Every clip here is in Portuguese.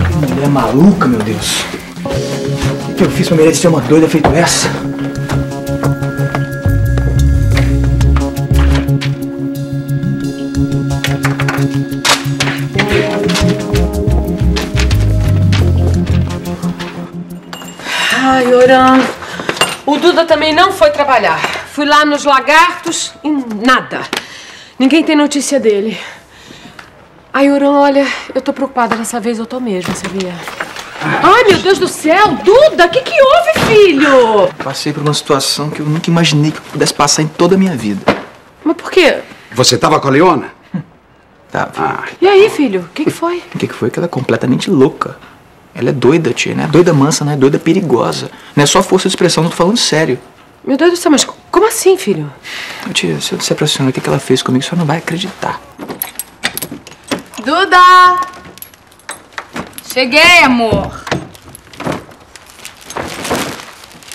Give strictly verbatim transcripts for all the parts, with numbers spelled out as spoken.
Que mulher maluca, meu Deus. O que eu fiz pra merecer uma doida feito essa? Ai, Oran, o Duda também não foi trabalhar. Fui lá nos lagartos e nada. Ninguém tem notícia dele. Ai, Oran, olha, eu tô preocupada dessa vez, eu tô mesmo, sabia? Ai, meu Deus do céu, Duda, o que que houve, filho? Passei por uma situação que eu nunca imaginei que eu pudesse passar em toda a minha vida. Mas por quê? Você tava com a Leona? Tava. Ah, e aí, filho, o que que foi? O que que foi? Que ela é completamente louca. Ela é doida, tia, né? Doida mansa, né? Doida perigosa. Não é só força de expressão, não tô falando sério. Meu Deus do céu, mas como assim, filho? Tia, se eu disser pra senhora o que ela fez comigo, a senhora não vai acreditar. Duda! Cheguei, amor.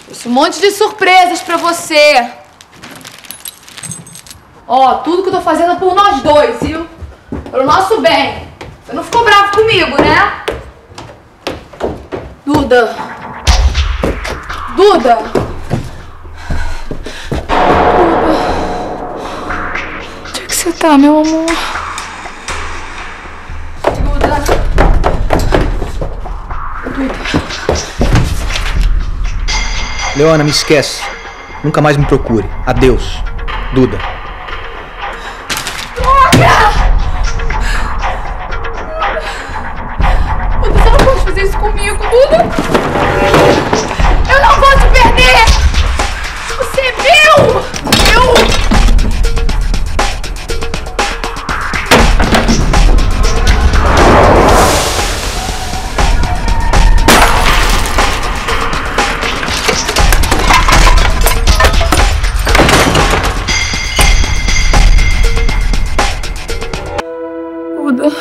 Trouxe um monte de surpresas pra você. Ó, tudo que eu tô fazendo é por nós dois, viu? Pelo nosso bem. Você não ficou bravo comigo, né? Duda! Duda! Duda! Onde é que você tá, meu amor? Duda! Duda! Leona, me esquece. Nunca mais me procure. Adeus, Duda. Droga! Comigo, Duda. Eu não vou te perder. Você é meu. Meu. Duda,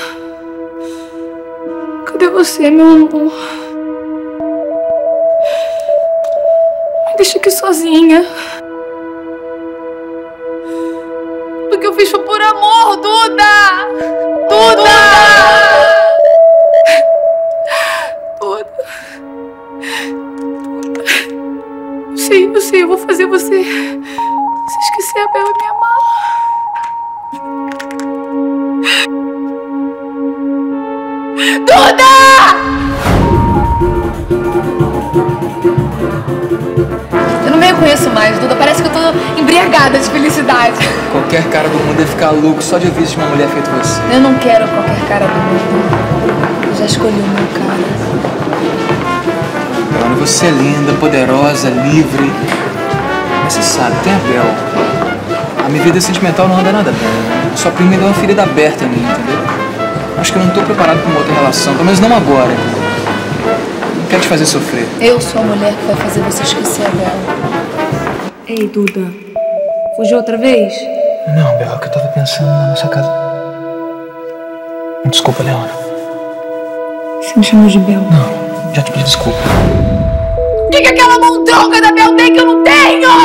cadê você, meu amor? Deixa aqui sozinha. Tudo que eu fiz foi por amor, Duda! Duda! Duda! Duda! Eu sei, eu sei, eu vou fazer você se esquecer a Bela e me amar. Duda! Eu não me reconheço mais, Duda. Parece que eu tô embriagada de felicidade. Qualquer cara do mundo ia ficar louco só de ouvir de uma mulher feita você. Eu não quero qualquer cara do mundo. Eu já escolhi o meu cara. Leona, você é linda, poderosa, livre. Mas você sabe, tem a Bel. A minha vida sentimental não anda nada bem. Sua prima me deu uma ferida aberta em mim, entendeu? Acho que eu não tô preparado pra uma outra relação. Pelo menos não agora. Não quero te fazer sofrer. Eu sou a mulher que vai fazer você esquecer a Bela. Ei, Duda. Fugiu outra vez? Não, Bela, é que eu tava pensando na nossa casa. Desculpa, Leona. Você me chamou de Bela? Não, já te pedi desculpa. O que que aquela mão droga da Bela tem que eu não tenho?